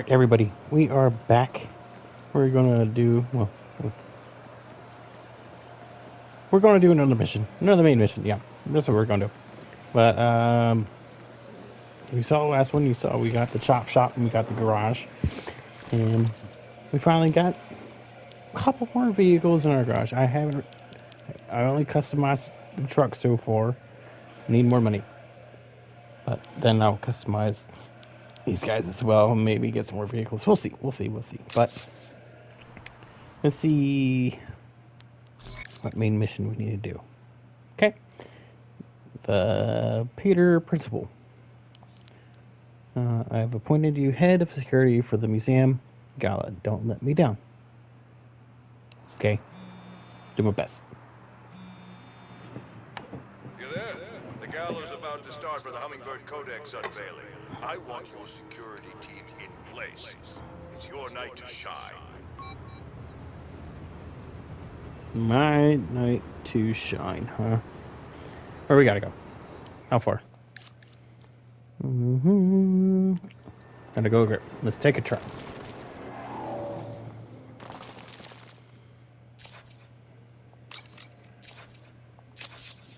Alright, everybody, we are back. We're gonna do another main mission, yeah. That's what we're gonna do. But you saw the last one, we got the chop shop and we got the garage. And we finally got a couple more vehicles in our garage. I only customized the truck so far. Need more money. But then I'll customize these guys as well, maybe get some more vehicles. We'll see. But let's see what main mission we need to do. Okay. The Peter Principal. I have appointed you head of security for the museum gala. Don't let me down. Okay. Do my best. You there? The gala's about to start for the Hummingbird Codex unveiling. I want your security team in place. It's your night to shine. My night to shine, huh? Where we gotta go? How far? Gotta go over. Let's take a trip.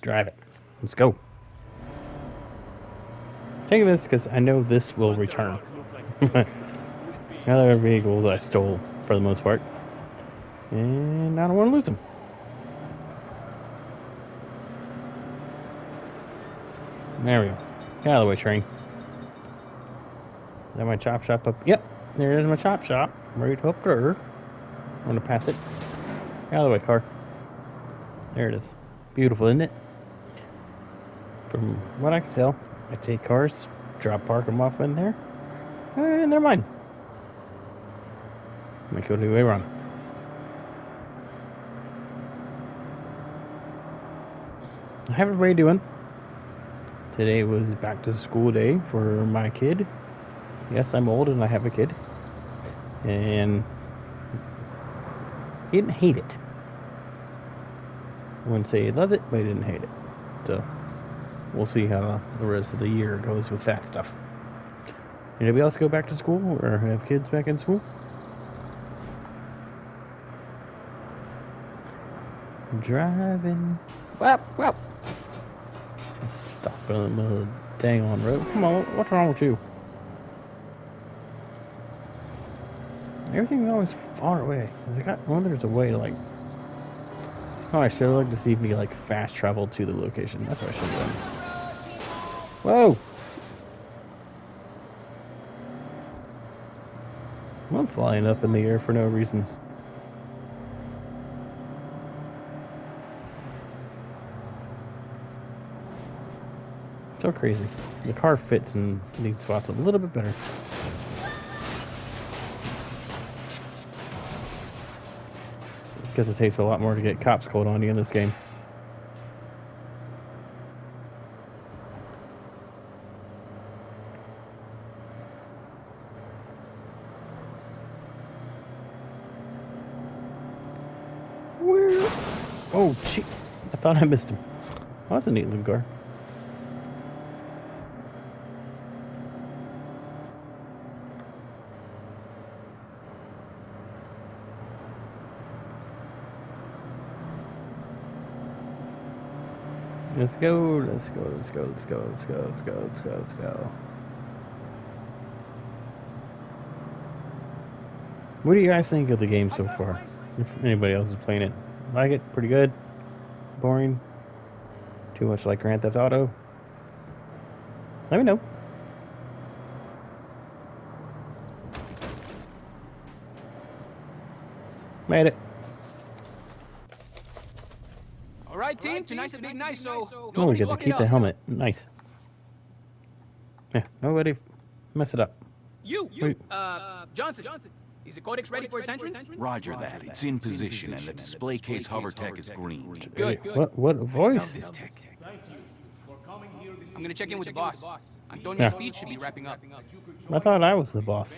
Drive it. Let's go. Take this because I know this will return. Other vehicles I stole for the most part, and I don't want to lose them. There we go. Get out of the way, train. Is that my chop shop up? Yep, there is my chop shop. Right up there. I'm gonna pass it. Get out of the way, car. There it is. Beautiful, isn't it? From what I can tell. I take cars, park them off in there, and they're mine. Might go the way wrong. How everybody doing? Today was back to school day for my kid. Yes, I'm old and I have a kid. And he didn't hate it. I wouldn't say he loved it, but he didn't hate it. So we'll see how the rest of the year goes with that stuff. Anybody else go back to school or have kids back in school? Driving. Wow. Stop in the middle of the dang on road. Come on, what's wrong with you? Everything's always far away. There's a way to like... Oh, I should have looked to see if we like fast travel to the location. That's what I should have done. Whoa! I'm flying up in the air for no reason. So crazy. The car fits in these spots a little bit better. Because it takes a lot more to get cops called on you in this game. Where? Oh, gee. I thought I missed him. Oh, that's a neat little car. Let's go. What do you guys think of the game so far? If anybody else is playing it. Like it? Pretty good? Boring? Too much like Grand Theft Auto? Let me know. Made it. Team, tonight's a big night, so we get to keep the helmet. Nice. Yeah, nobody mess it up. Johnson. Is the codex ready for its entrance? Roger that. It's in position, and the display case hover tech is green. Good. What voice? Thank you for coming here this I'm gonna check in with the boss. Antonio's speech should be wrapping up. I thought I was the boss.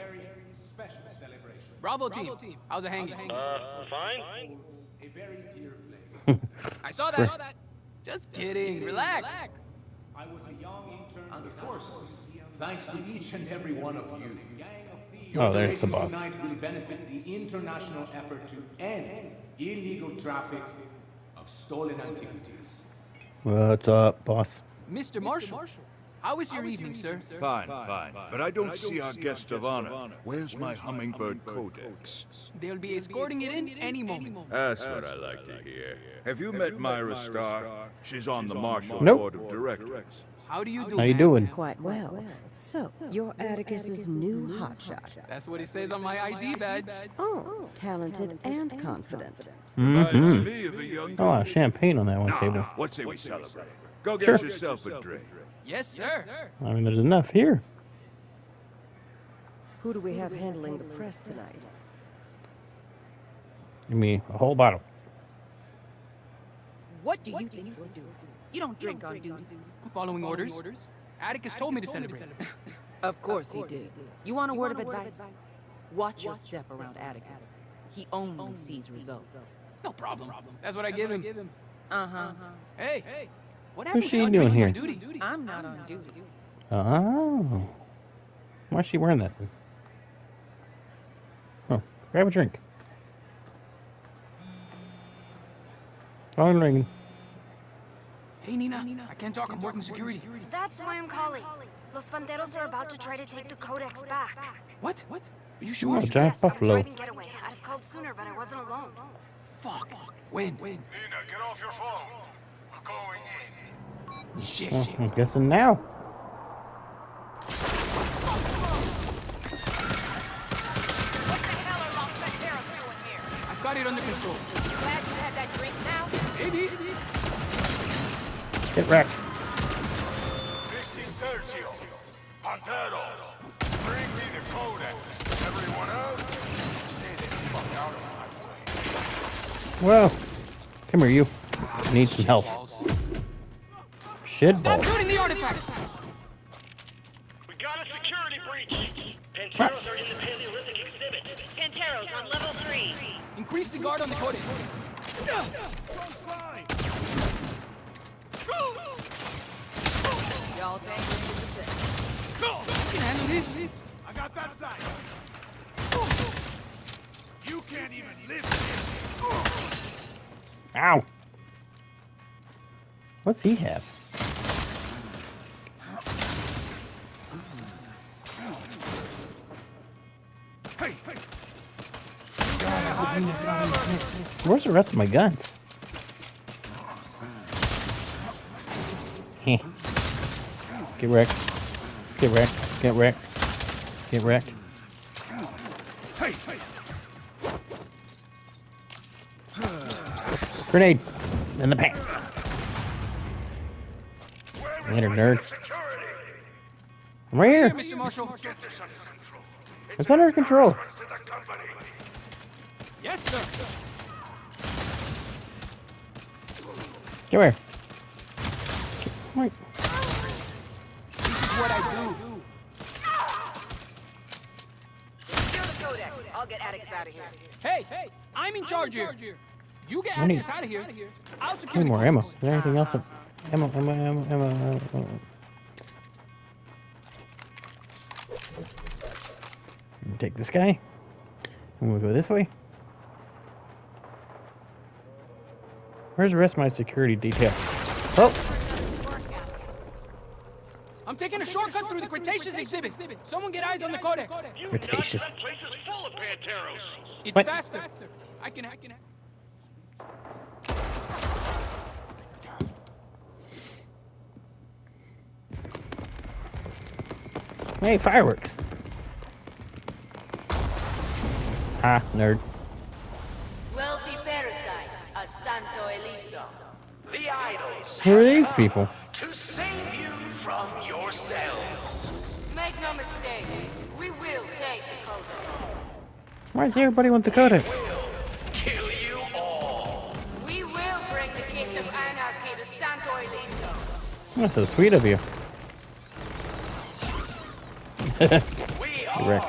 Bravo, team. How's it hanging? Fine. A very dear place. I saw that. Just kidding. Relax. I was a young intern, and of course, thanks to each and every one of you, Your donations tonight will benefit the international effort to end illegal traffic of stolen antiquities. What's up, boss? Mr. Marshall, how was your evening, sir? Fine. But I don't see our guest of honor. Where's my Hummingbird Codex? They'll be escorting it in any moment. That's what I like to hear. Have you met Myra Starr? She's on the Marshall Board of Directors. How you doing? Quite well. So, you're Atticus's new hotshot. That's what he says on my ID badge. Oh, talented and confident. Mm-hmm. Oh, champagne on that one table. What say we celebrate? Go get yourself a drink. Yes, sir. I mean, there's enough here. Who do we have handling the press tonight? Give me a whole bottle. What do you think you're doing? You don't drink on duty. I'm following orders. Atticus told me to celebrate. Of course he did. You want a word of advice? Watch your step around Atticus. He only sees results. No problem. That's what I give him. Uh-huh. Hey, what happened to you doing here? I'm not on duty. Oh. Why is she wearing that? Oh, grab a drink. Phone ringing. Hey, Nina, I can't talk. I'm working security. That's why I'm calling. Los Panteros are about to try to take the Codex back. What? Are you sure? Yes, I'm driving getaway. I'd have called sooner, but I wasn't alone. Fuck. When? Nina, get off your phone. We're going in. Shit. I'm guessing now. What the hell are Los Panteros doing here? I've got it under control. Glad you had that drink now? Maybe. Get wrecked. This is Sergio. Panteros, bring me the Codex. Everyone else, stay the fuck out of my way. Well, come here, you. I need some help. Shitballs. Stop shooting the artifacts. We got a security breach. Panteros are in the Paleolithic exhibit. Panteros on level 3. Increase the guard on the Codex. Y'all take this. You can handle this. I got that side. You can't even live here. Ow. What's he have? Hey. Where's the rest of my guns? Get wrecked. Grenade in the back. Later, nerd. I'm right here. Mr. Marshall. It's under control. Yes, sir. Come here. Wait. What I do. Secure the Codex. I'll get Atticus out of here. Hey, I'm in charge here. You get Atticus out of here. I'll secure the Codex. More ammo. Is there anything else? Ammo. Take this guy. And we'll go this way. Where's the rest of my security detail? Oh! I'm taking a shortcut through the Cretaceous exhibit. Someone get eyes on the Codex. Cretaceous. That place is full of Panteros. It's faster. I can. Hey, fireworks. Ah, nerd. Wealthy parasites of Santo Ileso. The Idols. Who are these people? To save you from yourselves. Make no mistake, we will take the Codex. Why does everybody want the Codex? We will kill you all. We will bring the gift of anarchy to Santo Ileso. That's so sweet of you. We are the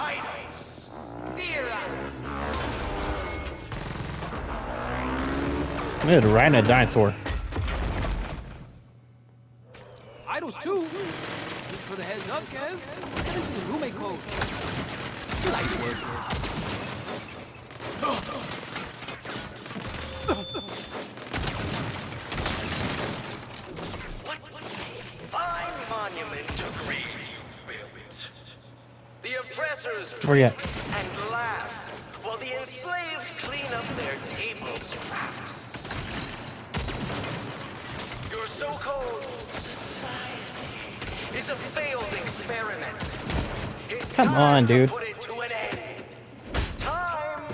Idols. Fear us. There's a rhino dinosaur. Idols too. for the heads up, Kev. Let's get into the roommate code. Light work. What a fine monument to greed you've built. The oppressors and laugh while the enslaved clean up their table scraps. Your so-called society is a failed experiment. It's time to put it to an end. Time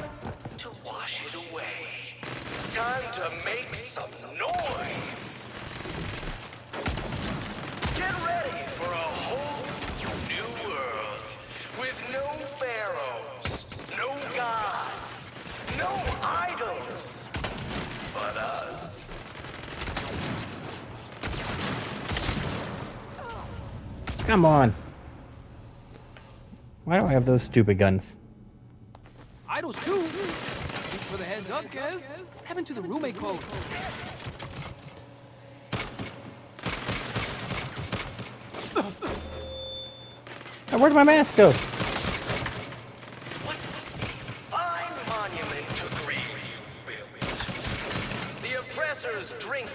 to wash it away. Time to make some noise. Get ready for a whole new world with no pharaohs, no gods, no idols, but us. Come on. Why do I have those stupid guns? Idols too. Thanks for the heads up, Kev. Heaven to the roommate code. Now, where'd my mask go? What a fine monument to greed you've built. The oppressors drink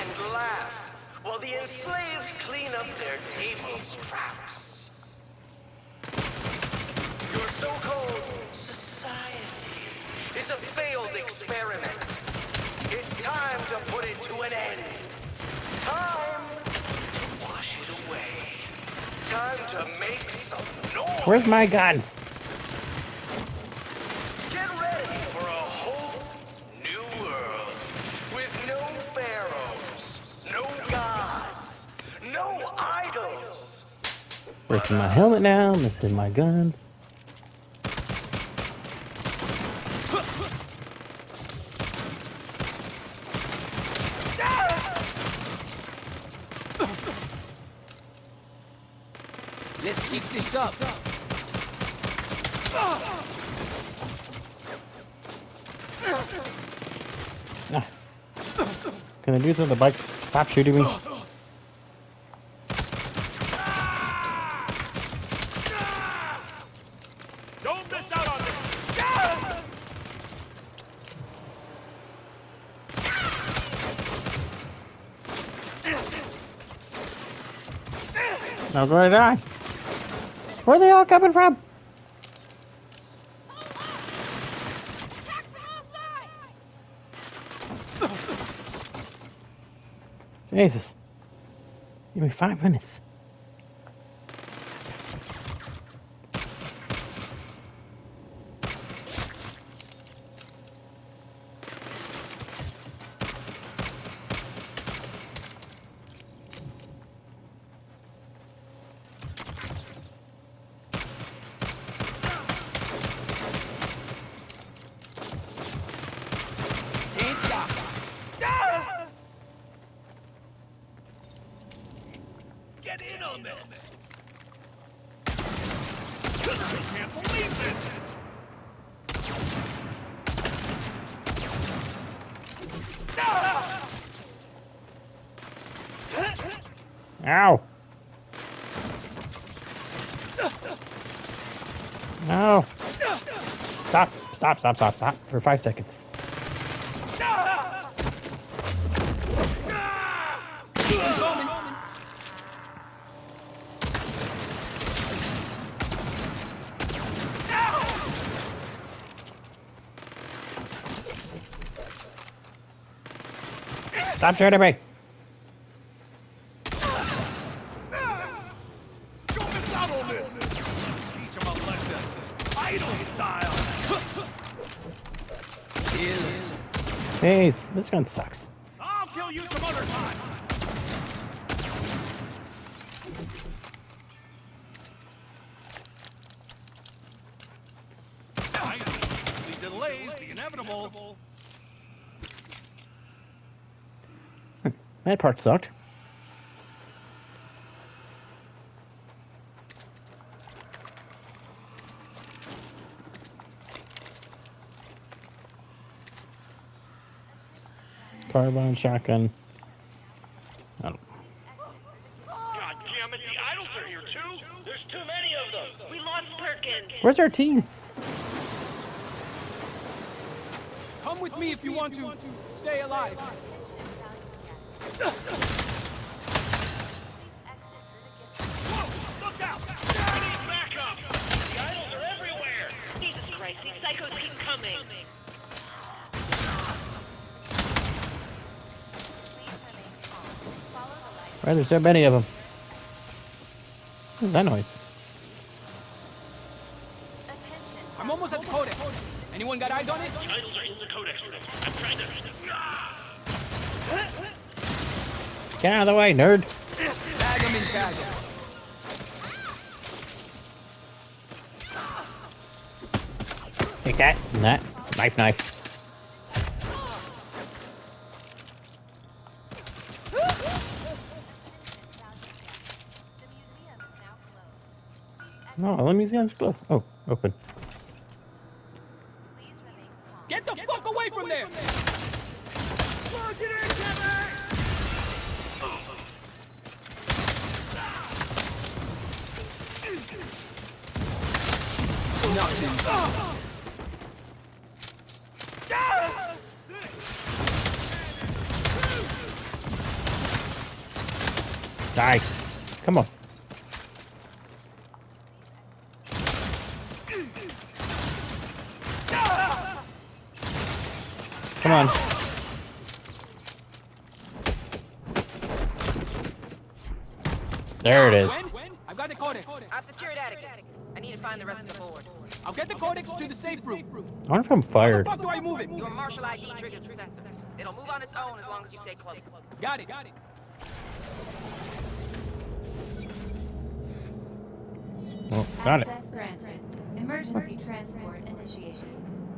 and laugh while the enslaved clean up their table scraps. Your so-called society is a failed experiment. It's time to put it to an end. Time to wash it away. Time to make some noise. Where's my gun? Get ready for a whole new world with no pharaohs, no gods, no idols. Breaking my helmet now, missing my guns. Let's keep this up. Can I do this on the bike? Stop shooting me. Don't miss out on this. Now where did I? Where are they all coming from? Jesus. Give me 5 minutes. Ow! No! Stop! Stop! Stop! Stop! Stop! For 5 seconds. Stop shooting me! Hey, this gun sucks. I'll kill you some other time. The delays, the inevitable. That part sucked. Carbine, shotgun. I don't know. God damn it, the idols are here too. Where's our team? Come with me if you want to stay alive. Whoa! Look out! I need backup! The idols are everywhere! Jesus Christ, these psychos keep coming! Why are there so many of them? What is that noise? I'm almost at the codex. Anyone got eyes on it? The idols are in the codex room. I'm trying to... Get out of the way, nerd. Tag him in, tag him. Take that and that. Knife, knife. No, let me see on this glove. Oh, open. Get the fuck away from there! Close it in, Kevin! Nothing. Die. Come on. Come on. There it is. I've got the codex. I've secured Atticus. I need to find the rest of the board. I'll get the codex to the safe room. I wonder if I'm fired. How the fuck do I move it? Your martial ID triggers the sensor. It'll move on its own as long as you stay close. Got it. Got it. Well, got it. Access granted. Emergency transport initiated.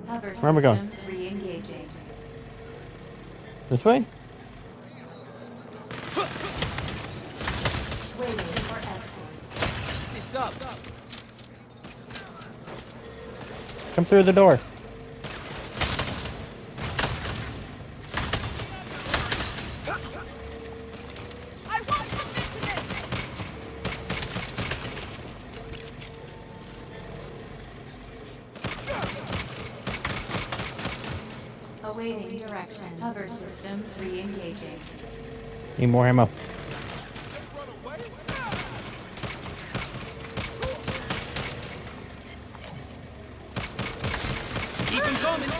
Hover systems re-engaging. This way? Come through the door. Awaiting direction. Hover systems re-engaging. Need more ammo. Keep him coming.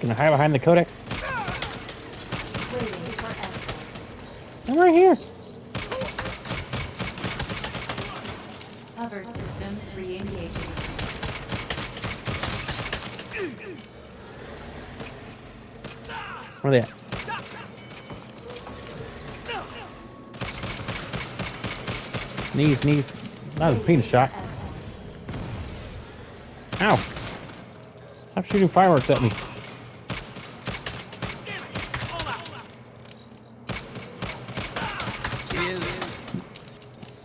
Can I hide behind the codex? I'm right here. Hover systems re-engaging. Where are they at? Knees, knees. That was a penis shot. Ow! Stop shooting fireworks at me.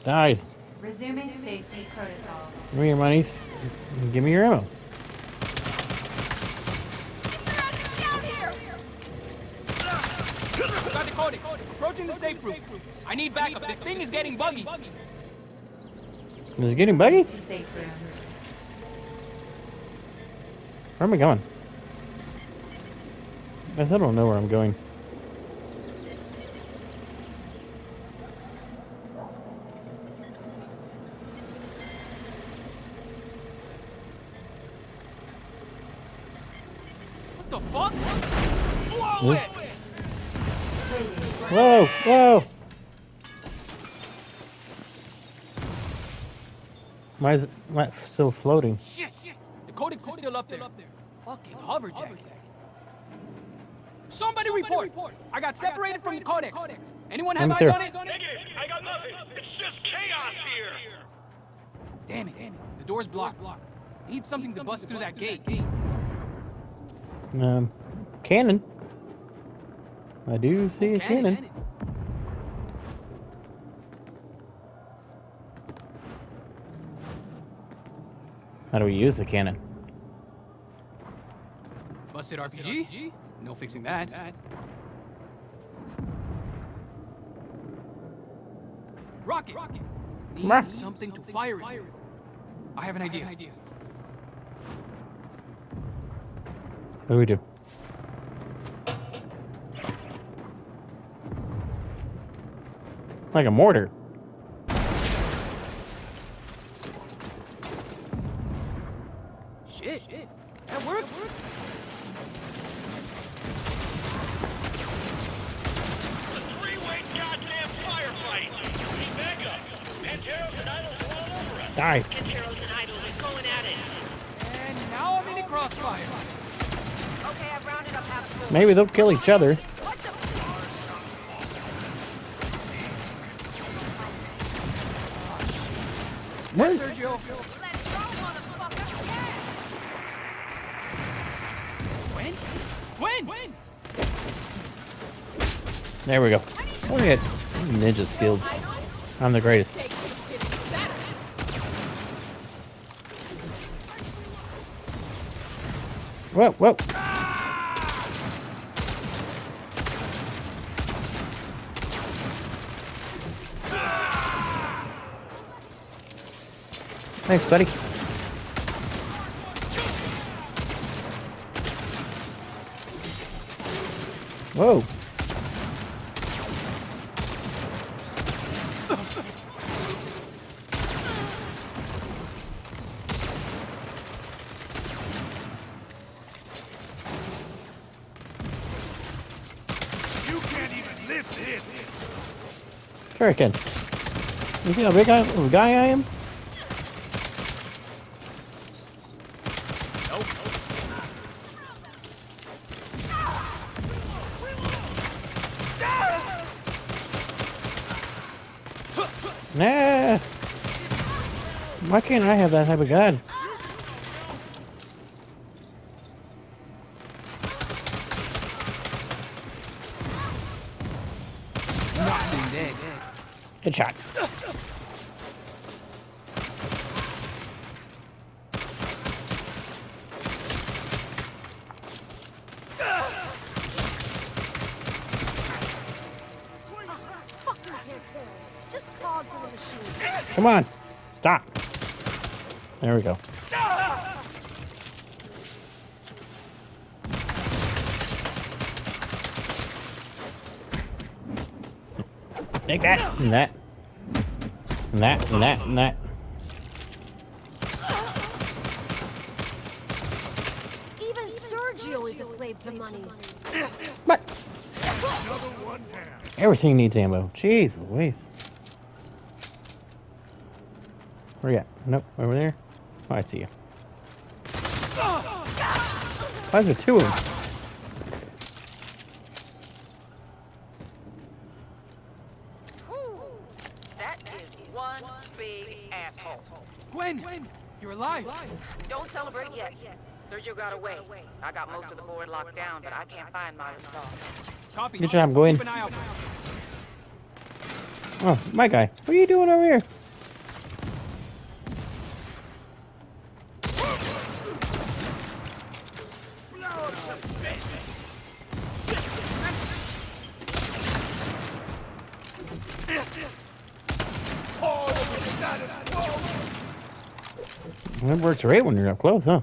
Died. Resuming safety protocol. Give me your monies. Give me your ammo. Approaching the safe room. I need backup. This thing is getting buggy. Is it getting buggy? Where am I going? I don't know where I'm going. What the fuck? Whoa! What? Whoa, whoa! Why is it still floating? Shit! The codex is still up there. Fucking hover tech. Somebody report! I got separated from the codex. Anyone have eyes on it? Negative! I got nothing! It's just chaos here! Damn it! The door's blocked. Need something to bust through that gate. Cannon. I do see a cannon. How do we use the cannon? Busted RPG? No fixing that. Rocket! Need something to fire it. I have an idea. What do we do? Like a mortar. Shit. That worked. Die. Panteros and Idols are going at it. And now I'm in a crossfire. Okay, I've rounded up half the world. Maybe they'll kill each other. What the? What? Yes, Sergio. Let's go, motherfucker. Yeah. Win. There we go. Look at ninja skills. I'm the greatest. Whoa. Thanks, buddy. Whoa. Sure I can. You see how big of a guy I am? Nope. Nah. Why can't I have that type of gun? Good shot. Come on. Stop. There we go. Take that and that. And that, and that, and that. Even Sergio is a slave to money. But everything needs ammo. Jeez Louise. Where you at? Nope, over there. Oh, I see you. Why is there two of them? Don't celebrate yet. Sergio got away. I got most of the board locked down, but I can't find Myra Starr. Good job, Gwen. Oh, my guy. What are you doing over here? That works great when you're up close, huh?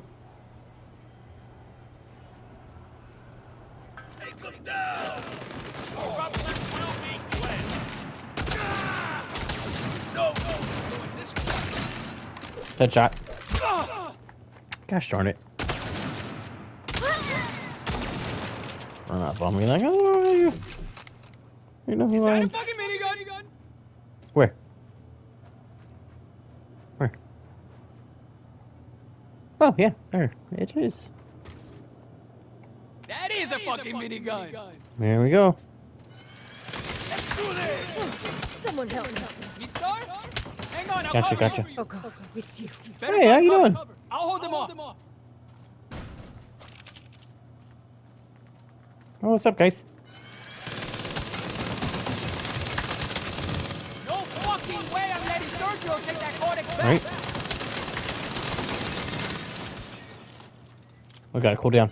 Headshot. Gosh darn it. Run up on me like, oh, you know who I am. Is that a fucking minigun? Where? Oh, yeah, there it is. That is a fucking minigun. There we go. Let's do this. Someone help me. Hang on, I'll gotcha. You. Oh, God. It's you. Hey, how you doing? I'll hold them off. Oh, what's up, guys? No fucking way I'm letting Sergio take that codex back. Right. We got a cooldown.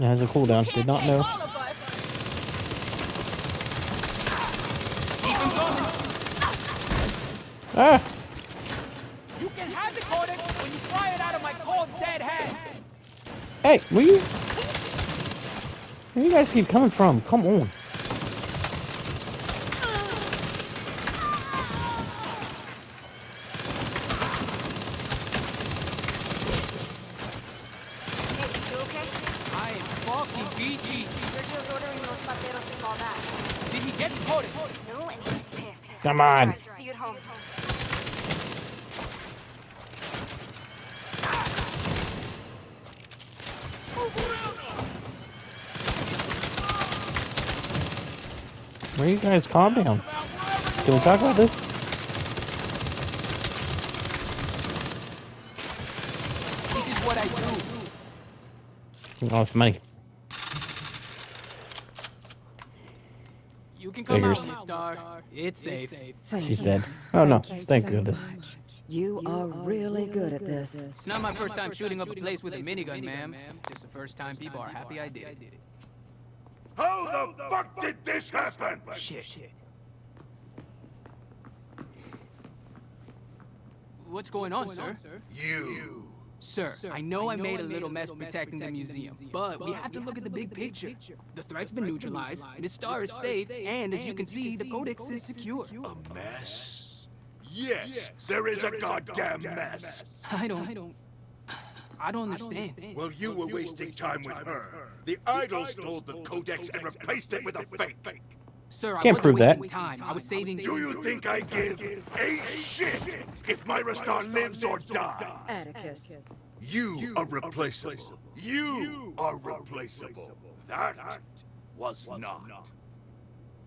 It has a cooldown. Did not know. Ah! You can have the codex when you pry it out of my cold, dead hand. Hey, will you? Where you guys keep coming from? Come on. Come on. See you at home. Where you guys? Calm down. Can we talk about this? This is what I do. Oh, it's money. You can come out, Myra Starr. It's safe. She said. Oh no, thank goodness. You are really good at this. It's not my first time shooting up a place with a minigun, ma'am. Just the first time people are happy I did it. How the fuck did this happen? Shit. What's going on, sir? You. Sir, I know I made a little mess protecting the museum, but we have to look at the big picture. The threat's been neutralized, the Star is safe, and as you can see, the Codex is secure. A mess? Yes, there is a goddamn mess. I don't understand. Well, you were wasting time with her. The Idols stole the Codex and replaced it with a fake. Sir, I can't prove that. Time. I was saving. Do you think I give a shit if Myra Starr lives or dies? Atticus. You are replaceable. You are replaceable. That was not.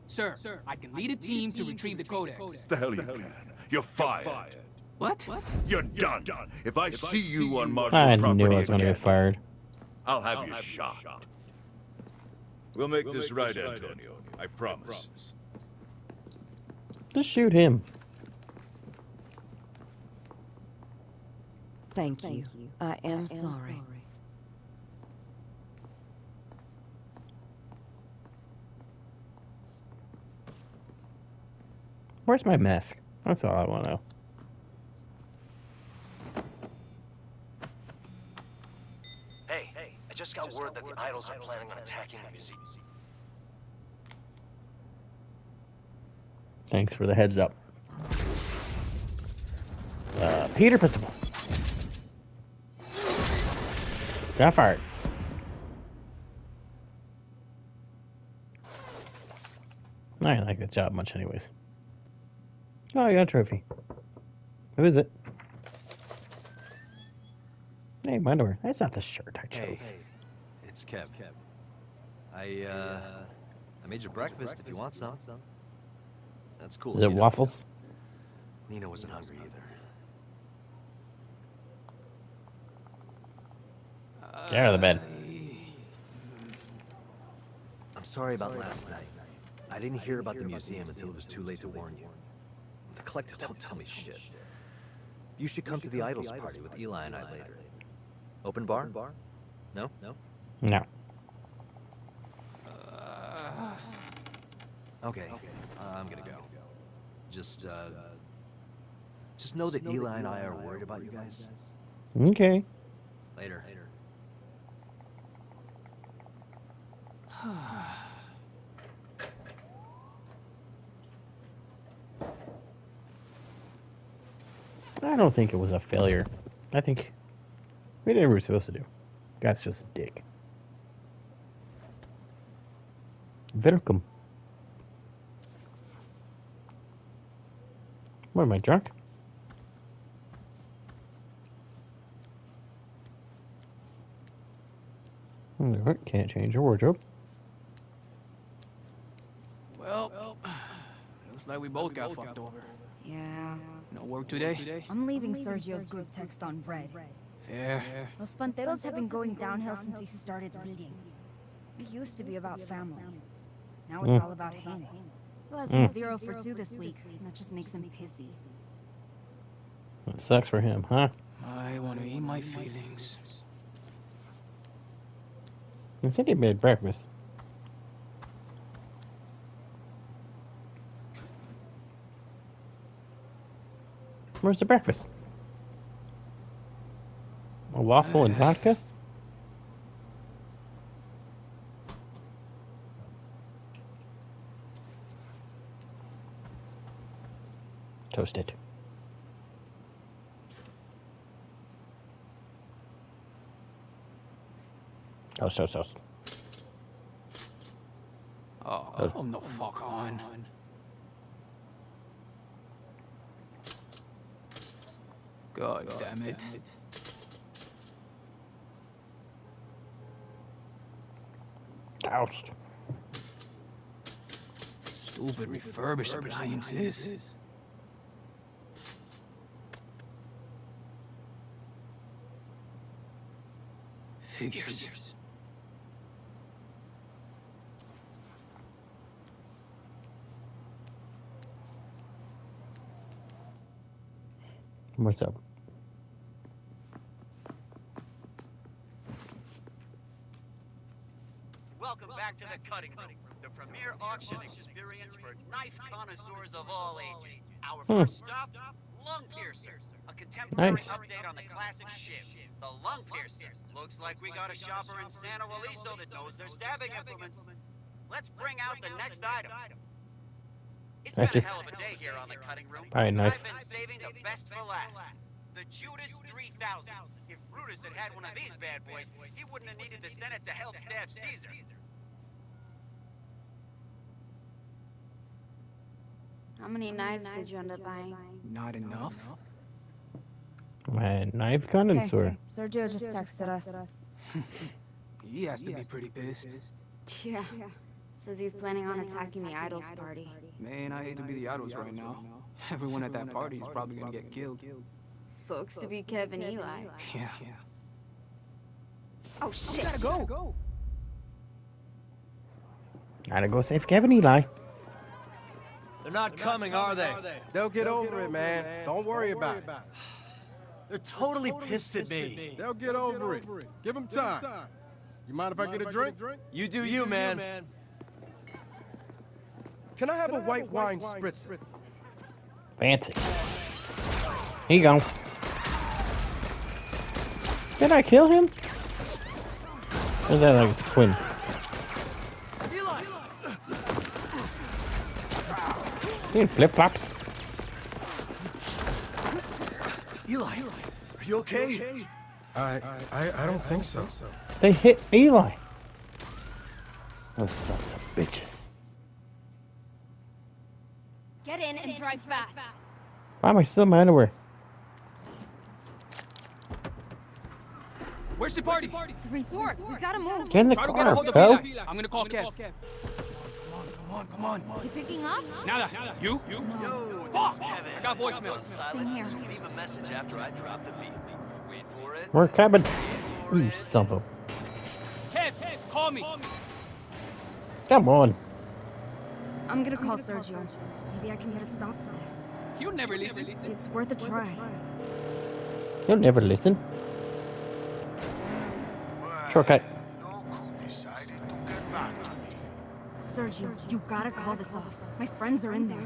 Sir, I can lead a team to retrieve the Codex. The hell you can. You're fired. What? You're done. If I see you on Marshall property again, I'll have you shot. We'll make this right, Antonio. I promise. Just shoot him. Thank you. I am sorry. Where's my mask? That's all I want to know. Hey, I just got word that the Idols are planning on attacking the museum. Thanks for the heads up. Peter Principal. Got fired. I didn't like that job much anyways. Oh, I got a trophy. Who is it? Hey, my underwear. That's not the shirt I chose. Hey, it's Kev. I made your breakfast if you want some. That's cool. Is it waffles? Nina wasn't hungry either. Get out of the bed. I'm sorry about last night. I didn't hear about the museum until it was too late to warn you. The collective don't tell me shit. You should come to the Idols party with Eli and I later. Open bar? No? No. Okay. I'm gonna go. Just know that Eli and I are worried about you guys. Okay. Later. I don't think it was a failure. I think we did what we were supposed to do. Guy's just a dick. Welcome. What am I, drunk? Can't change your wardrobe. Well, looks like we both got fucked over. Yeah. No work today? I'm leaving Sergio's group text on red. Fair. Los Panteros have been going downhill since he started leading. It used to be about family. Now it's all about him. Plus, he's 0 for 2 this week, and that just makes him pissy. That sucks for him, huh? I want to eat my feelings. I think he made breakfast. Where's the breakfast? A waffle and vodka? Toasted. Toast. Oh, I'm not fuck on. God damn it. Toast. Stupid refurbished appliances. Figures. What's up? Welcome back to The Cutting Room, the premier auction experience for knife connoisseurs of all ages. Our first stop, Lung Piercer. A contemporary update on the classic shiv, the Lung Piercer. Looks like we got a shopper in Santo Ileso that knows their stabbing implements. Let's bring out the next item. It's been a hell of a day here on The Cutting Room. I've been saving the best for last. The Judas 3000. If Brutus had had one of these bad boys, he wouldn't have needed the Senate to help stab Caesar. How many knives did you end up buying? Not enough. My knife connoisseur. Sergio just texted us. He has to be pretty pissed. Yeah. Says he's planning on attacking the Idols party. Man, I hate to be the Idols right now. Everyone at that party is probably gonna get killed. Sucks to be Kevin Eli. Yeah. Oh shit! I gotta go. Gotta go save Kevin Eli. They're not coming, are they? They'll get over it, man. Don't worry about it. They're totally pissed at me. They'll get over it. Give them time. You mind if I get a drink? You do you, man. Can I have a white wine spritzer? Fancy. Here you go. Did I kill him? Or is that like a twin? Dude, flip-flops. Eli, are you okay? I don't think so. They hit Eli. Those sons of bitches. Get in and drive fast. Why am I still in my underwear? Where's the party? The resort. We gotta move. Get in the car, bro. I'm gonna call Kev. Come on. You picking up? Nada. You? No. Yo, this is Kevin. I got voicemail. Silent, so leave a message after I drop the beat. Wait for it. We're coming. You son of a... Kev, call me. Come on. I'm gonna call Sergio. Maybe I can get a stop to this. You'll never listen. It's worth a try. You'll never listen. Shortcut. Sergio, you gotta call this off. My friends are in there.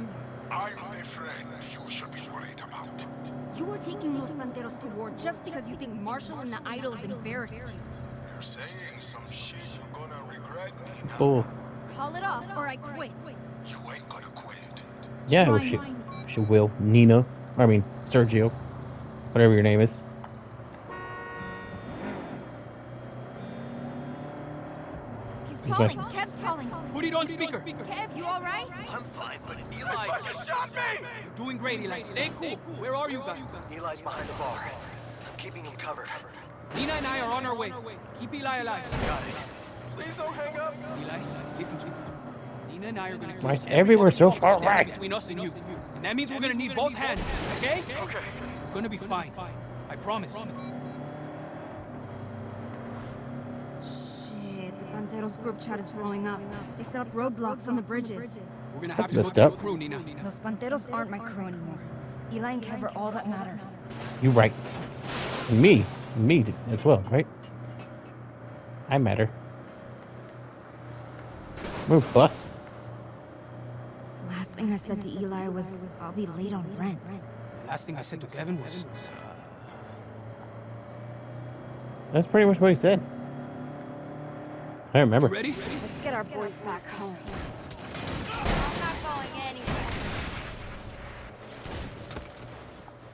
I'm the friend you should be worried about. You are taking Los Panteros to war just because you think Marshall and the Idols embarrassed you. You're saying some shit you're gonna regret, Nina. Oh. Call it off or I quit. You ain't gonna quit. Yeah, well, she will. Nina. I mean, Sergio. Whatever your name is. Calling. Kev's calling. Put it on speaker. Kev, you all right? I'm fine, but Eli fucking shot me! You're doing great, Eli. Stay cool. Where are you guys? Eli's behind the bar. I'm keeping him covered. Nina and I are on our way. Keep Eli alive. Got it. Please don't hang up. Eli, listen to me. Nina and I are gonna. Why is everywhere so far right? Between us and you, and that means we're gonna need both hands. Okay? Okay. We're gonna be fine. I promise. Panteros group chat is blowing up. They set up roadblocks on the bridges. We're gonna have to look at your crew, Nina. Los Panteros aren't my crew anymore. Eli and Kev are all that matters. You're right. Me as well, right? I matter. Move, bus. The last thing I said to Eli was, I'll be late on rent. The last thing I said to Kevin was... That's pretty much what he said. I remember. Ready? Let's get our boys back home. I'm not going anywhere.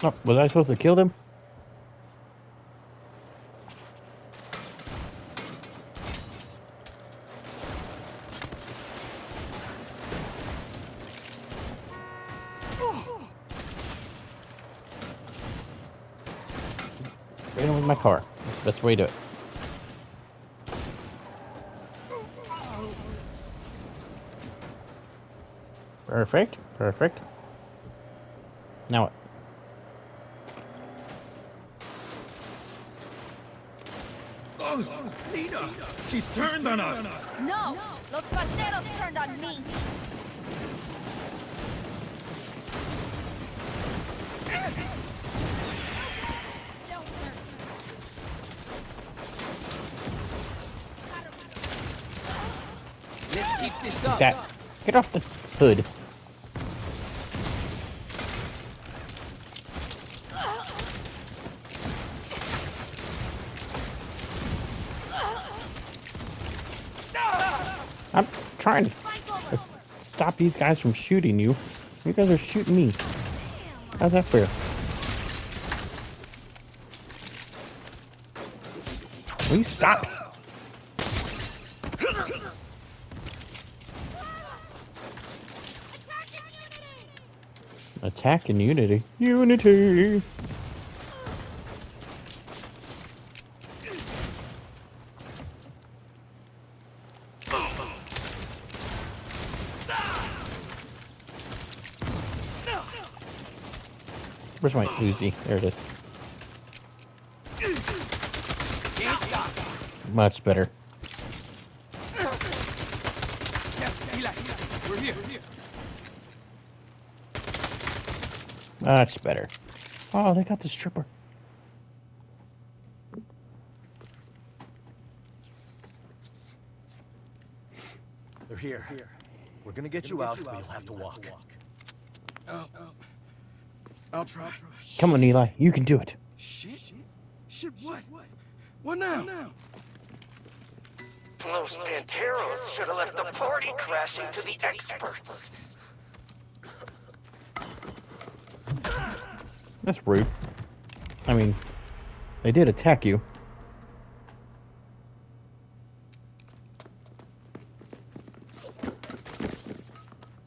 Oh, was I supposed to kill them? Get in with my car. That's the way to do it. Perfect, perfect. Now what? Oh, Nina! She's turned on us! No! Los Panteros turned on me! Let's keep this up! That. Get off the hood. I'm trying to stop these guys from shooting you. You guys are shooting me. How's that fair? Will you stop? Attack in unity. Unity! Where's my Uzi? There it is. Can't stop. Much better. We're here. Much better. Oh, they got the stripper. They're here. We're gonna get you out, but you'll have to walk. I'll try. Come on, Eli. You can do it. Shit? Shit, what? What now? Los Panteros should have left the party crashing to the experts. That's rude. I mean, they did attack you.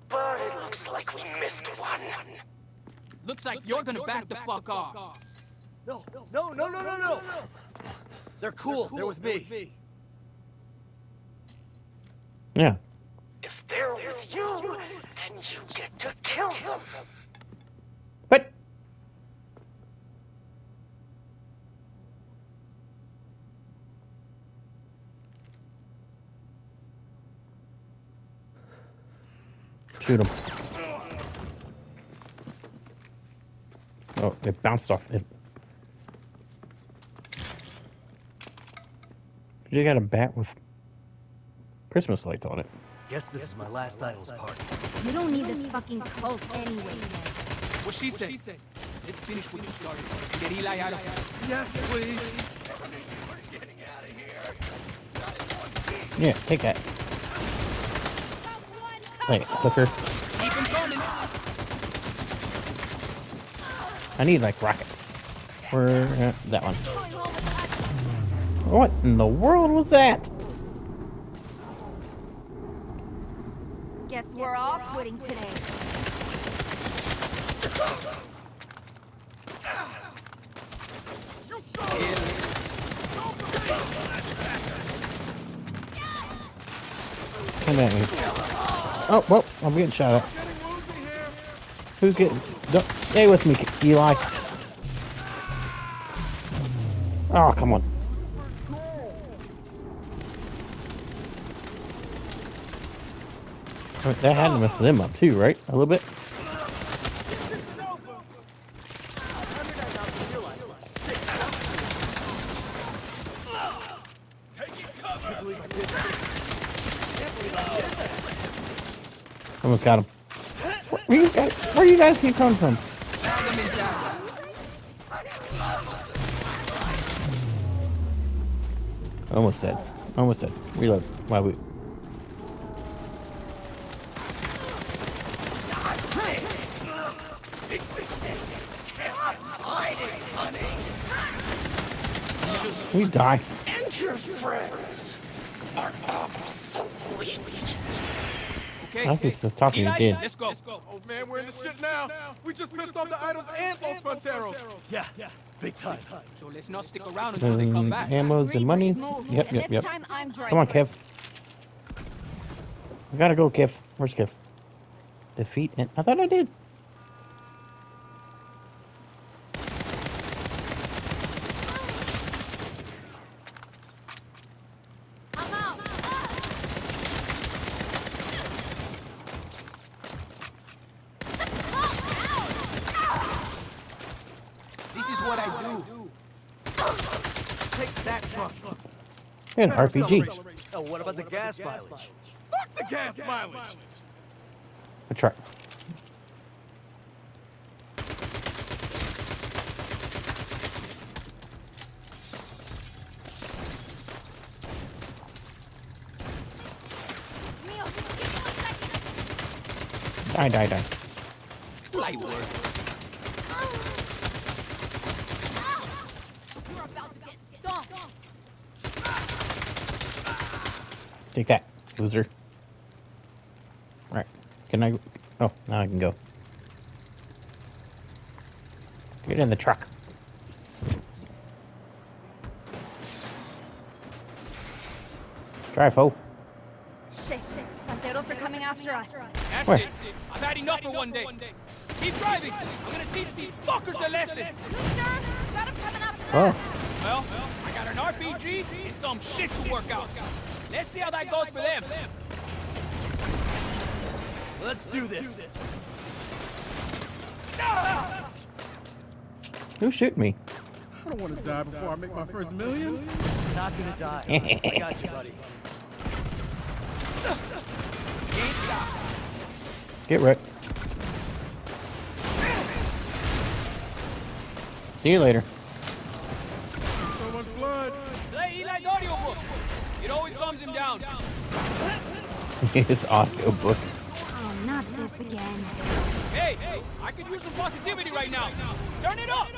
But it looks like we missed one. Looks like you're gonna back the fuck off. No. They're cool. They're with me. Yeah. If they're with you, then you get to kill them. What? Shoot him. Oh, it bounced off it. You got a bat with Christmas lights on it. Guess this is my last Idols party. You don't need this fucking cult anyway. What she said. Let's finish what you started. Get Eli out of here. Yes, please. We're getting out of here. Yeah, take that. Hey, clicker. Keep him coming. I need like rockets. Where that one? What in the world was that? Guess we're all quitting today. Come at me. Oh, well, I'm getting shot at. Who's getting... Don't, stay with me, Eli. Oh, come on. That had to mess them up too, right? A little bit. Almost got him. Where you guys keep coming from? Almost dead. Almost dead. Reload. Why we? We die. And your friends are obsolete. Okay, that's just the top of your game. Let's go. Oh man, we're in the shit now. We just pissed off the Idols and Los Panteros. Yeah, yeah. Big time. So let's not stick around until they come back. Ammo's and money. Yep, yep, yep. Come on, Kev. We gotta go, Kev. Where's Kev? Defeat and I thought I did. An RPG. Oh, what about the gas mileage? Fuck the gas mileage! That's right. Die, die, die. Light work. You're about to get stomped. Take that, loser. Alright, can I... Oh, now I can go. Get in the truck. Drive, ho. Shit, Panteros are coming after us. That's it. I've had enough for one day. Keep driving. I'm gonna teach these fuckers a lesson. Got him coming after us. Well, I got an RPG and some shit to work out. Let's see how that goes for them. Let's do this. Who shoot me? I don't want to die before I make my first million. Not gonna die. I got you, buddy. Get wrecked. See you later. So much blood. It always calms him down. His audiobook. Oh, not this again. Hey, I could use some positivity right now. Turn it up!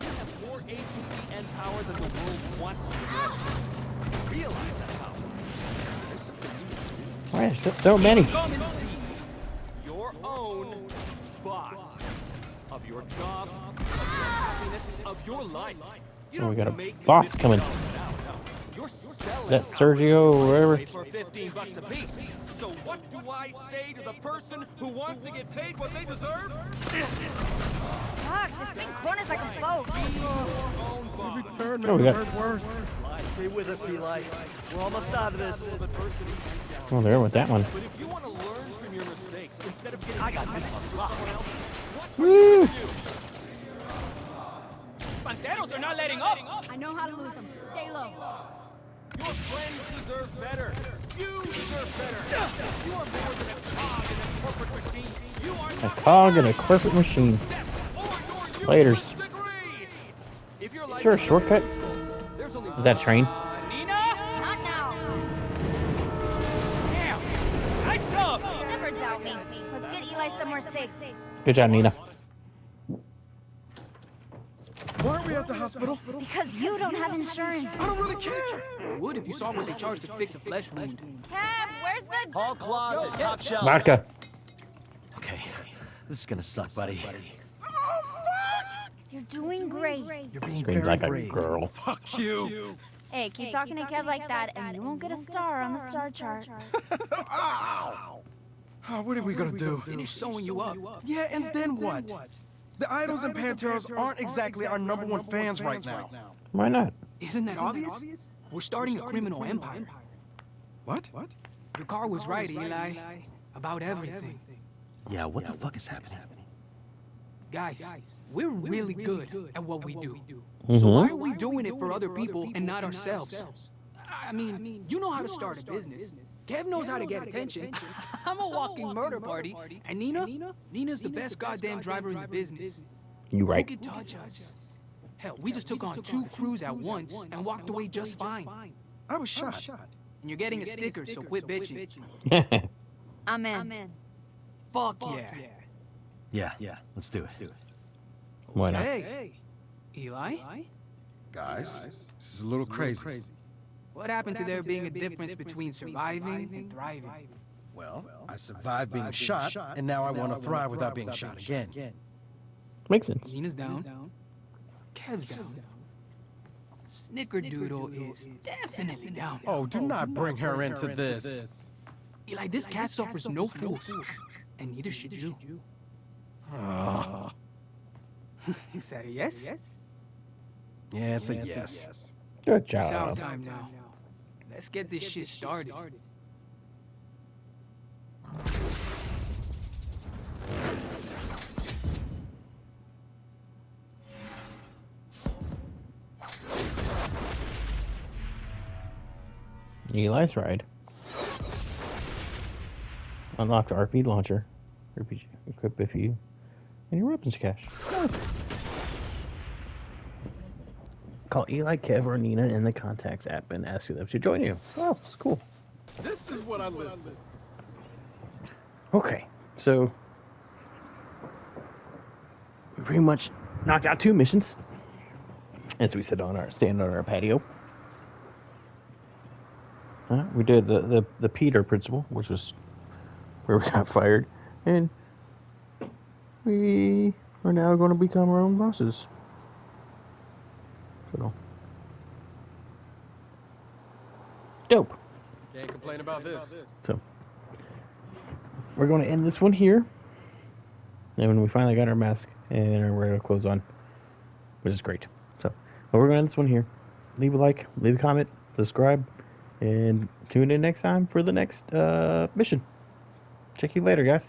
You have more agency and power than the world wants you to have. Realize that power. There's something you can do. Why are there so many? Your own boss. Of your job, of your happiness, of your life. You don't make a boss coming. That Sergio or whatever. For $15 a piece. So what do I say to the person who wants to get paid what they deserve? Fuck, this thing corners like a boat. Every turn makes the word worse. Stay with us, Eli. We're almost out of this. Oh, there with that one. But if you want to learn from your mistakes, instead of getting I got this on lock. Woo! Panteros are not letting up. I know how to lose them. Stay low. Your friends deserve better. You deserve better. You are more than a cog in a corporate machine. You are not a cog in a corporate machine. Laters. Is there a shortcut? Is that a train? Nina? Not now. Damn. Nice job. Never doubt me. Let's get Eli somewhere safe. Good job, Nina. Why aren't we at the hospital? Because you don't have insurance. I don't really care. Would if you saw what they charged to fix a flesh wound. Kev, where's the... Hall closet, top shelf. Vodka. Okay, this is gonna suck, buddy. Oh, fuck! You're doing great. You're being very like brave. A girl. Fuck you. Hey, keep talking to Kev like that, and you won't get a star on the star chart. Ow! Oh, what are we gonna do? Finish sewing you up. Yeah, and then what? The Idols and Panteros aren't exactly our number one fans right now. Why not? Isn't that obvious? We're starting a criminal empire. What? Drakkar was right, Eli. About everything. Yeah, what the fuck is happening? Guys, we're really good at what we do. So why are we doing it for other people and not ourselves? I mean, you know how to start a business. Kev knows how to get attention. I'm a walking murder party. And Nina's the best goddamn driver in the business. You right. Who could touch us? Hell, we just took on two crews at once and walked away just fine. I was shot. And you're getting a sticker, so quit bitching. Amen. Fuck yeah. Yeah, let's do it. Why not? Hey, Eli? Guys, this is a little crazy. What happened to there being a difference between surviving and thriving? Well, I survived being shot, and now I want to thrive without being shot again. Makes sense. Nina's down. Kev's down. Snickerdoodle is definitely down. Oh, do not bring her into this. Eli, this cat suffers no fools, and neither should you. Is that a yes? Yeah, it's a yes. Good job. It's our time now. Let's get this shit started. Eli's ride. Unlocked RPG launcher. RPG equip if you and your weapons cache. Call Eli, Kev, or Nina in the contacts app and ask them to join you. Oh, it's cool. This is what I live with. Okay, so we pretty much knocked out two missions as we sit on our patio. We did the Peter Principal, which was where we got fired, and we are now going to become our own bosses. So dope. Can't complain about this. So we're going to end this one here, and when we finally got our mask and our regular clothes on, which is great. So, but we're going to end this one here. Leave a like, leave a comment, subscribe. And tune in next time for the next mission. Check you later, guys.